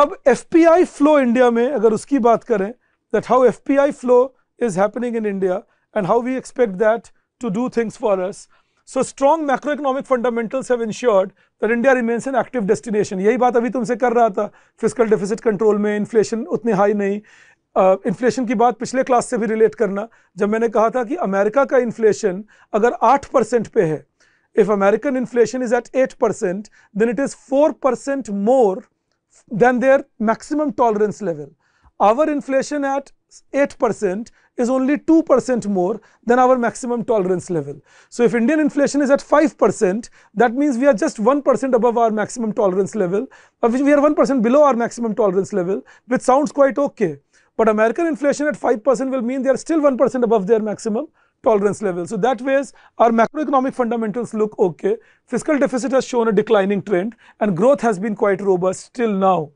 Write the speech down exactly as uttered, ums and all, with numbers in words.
अब F P I flow India में अगर उसकी बात करें, that how F P I flow is happening in India and how we expect that to do things for us. So strong macroeconomic fundamentals have ensured that India remains an active destination. यही बात अभी तुमसे कर रहा था, fiscal deficit control में inflation उतनी high नहीं, इन्फ्लेशन uh, की बात पिछले क्लास से भी रिलेट करना, जब मैंने कहा था कि अमेरिका का इन्फ्लेशन अगर eight percent पे है, if American inflation is at eight percent, then it is four percent more than their maximum tolerance level. Our inflation at eight percent is only two percent more than our maximum tolerance level. So if Indian inflation is at five percent, that means we are just one percent above our maximum tolerance level, or we are one percent below our maximum tolerance level, which sounds quite okay. But American inflation at five percent will mean they are still one percent above their maximum tolerance level. So that ways our macroeconomic fundamentals look okay. Fiscal deficit has shown a declining trend and growth has been quite robust till now.